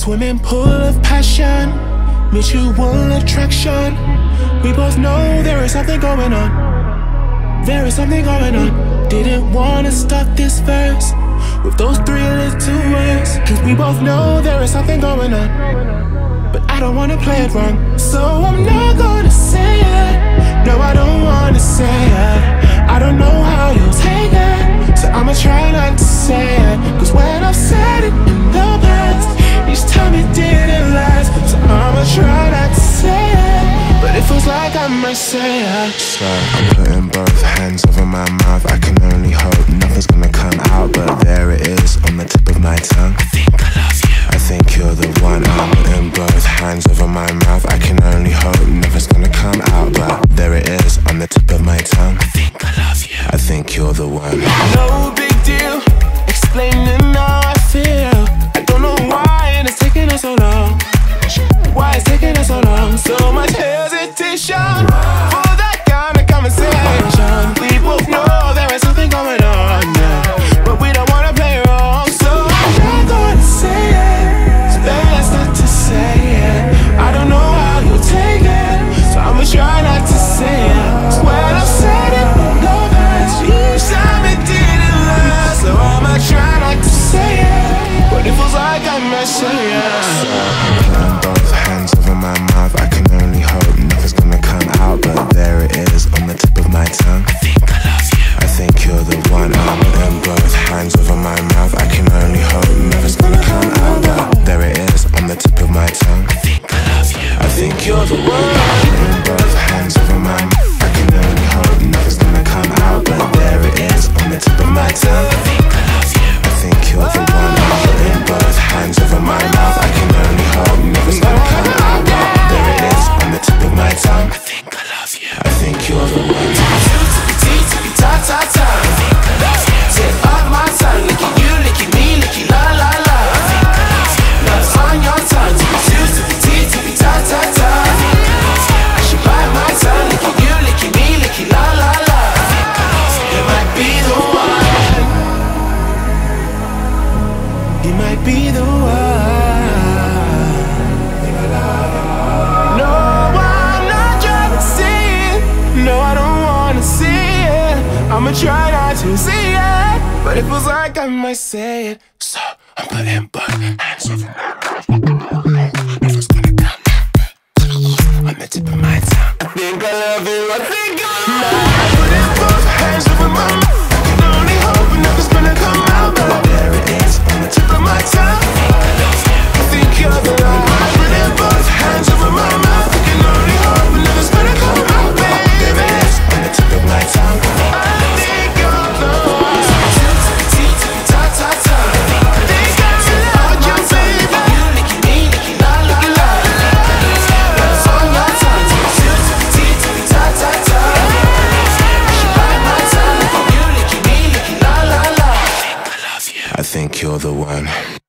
Swimming pool of passion, mutual attraction. We both know there is something going on. There is something going on. Didn't wanna stop this verse with those three little words, cause we both know there is something going on, but I don't wanna play it wrong. So I'm not gonna say it. No, I don't wanna say it. I don't know how you'll take it, so I'ma try not to say it. Cause when I've said it in the past, each time it didn't last, so I'ma try not to say it, but it feels like I might say it. So I'm putting both hands over my mouth. I can only hope nothing's gonna come out, but there it is on the tip of my tongue. I think I love you. I think you're the one. I'm putting both hands over my mouth. I can only hope nothing's gonna come out, but there it is on the tip of my tongue. I think I love you. I think you're the one. No big deal, explaining how I feel. I don't know why it's taking us so long. Why it's taking us so long. So much hesitation for that kind of conversation. We both know there is something going on now, but we don't wanna play wrong. So I'm not gonna say it, so best not to say it. I don't know how you'll take it, so I'ma try not to say it. So when I've said it, no match, each time it didn't last, so I'ma try not to say it, but it feels like I'm messing up. But there it is on the tip of my tongue. I think I love you. I think you're the one. I'm putting both hands over my mouth. I can only hope nothing's gonna come out, but there it is on the tip of my tongue. I think I love you. I think you're the one. I'm putting both hands over my mouth. I can only hope nothing's gonna come out, but there it is on the tip of my tongue. I think I love you. I think you're the one. I'm putting both hands over my mouth. I can only hope nothing's gonna come out, but there it is on the tip of my tongue. I think I love you. I think you're the one. Ta-ta-ta. I think I love you. Tip up my tongue. Look at you, look at me, look at la-la-la. I think I love you. Love's on your tongue. Tippy-tippy-tippy, ta-ta-ta. I think I love you. I should bite my tongue. Look at you, look at me, look at la-la-la. I think I love you. You might be the one. You might be the one. I'ma try not to see it, but it feels like I might say it. So I'm putting both hands over my mouth. I can only hope nothing's gonna come out on the tip of my tongue. I think I love you. I think I love you. I'm putting both hands over my mouth. I can only hope nothing's gonna come out, but there it is on the tip of my tongue. I think you're the one. I'm putting both hands over my mouth. I can only hope nothing's gonna come out, but there it is on the tip of my tongue. You're the one.